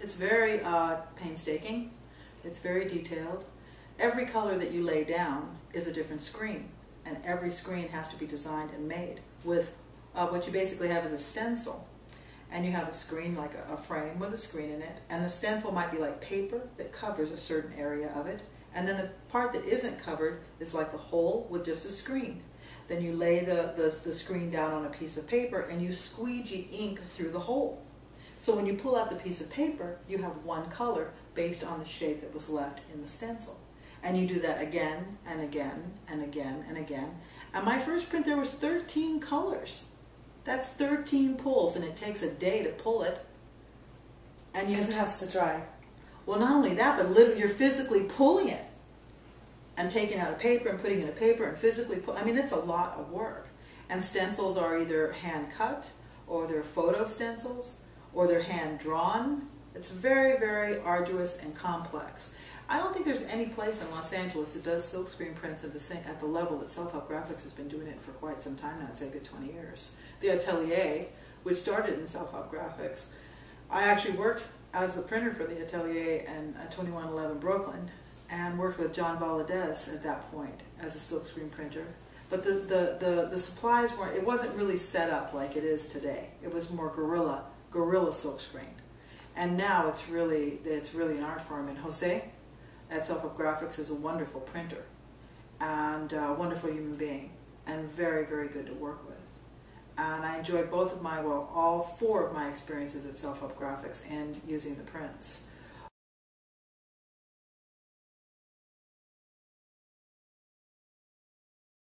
It's very painstaking. It's very detailed. Every color that you lay down is a different screen, and every screen has to be designed and made with what you basically have is a stencil. And you have a screen, like a frame with a screen in it, and the stencil might be like paper that covers a certain area of it, and then the part that isn't covered is like the hole with just a screen. Then you lay the screen down on a piece of paper and you squeegee ink through the hole. So when you pull out the piece of paper, you have one color based on the shape that was left in the stencil. And you do that again and again and again and again. And my first print there was 13 colors. That's 13 pulls, and it takes a day to pull it. And it has to dry. Well, not only that, but literally you're physically pulling it and taking out a paper and putting it in a paper and physically pull. I mean, it's a lot of work. And stencils are either hand cut, or they're photo stencils, or they're hand drawn. It's very, very arduous and complex. I don't think there's any place in Los Angeles that does silkscreen prints at the level that Self-Help Graphics has been doing it for quite some time now, I'd say a good 20 years. The Atelier, which started in Self-Help Graphics, I actually worked as the printer for the Atelier in 2111 Brooklyn, and worked with John Valadez at that point as a silkscreen printer. But the supplies weren't, it wasn't really set up like it is today. It was more guerrilla silkscreen. And now it's really an art form. And Jose at Self-Help Graphics is a wonderful printer and a wonderful human being and very, very good to work with. And I enjoyed all four of my experiences at Self-Help Graphics and using the prints.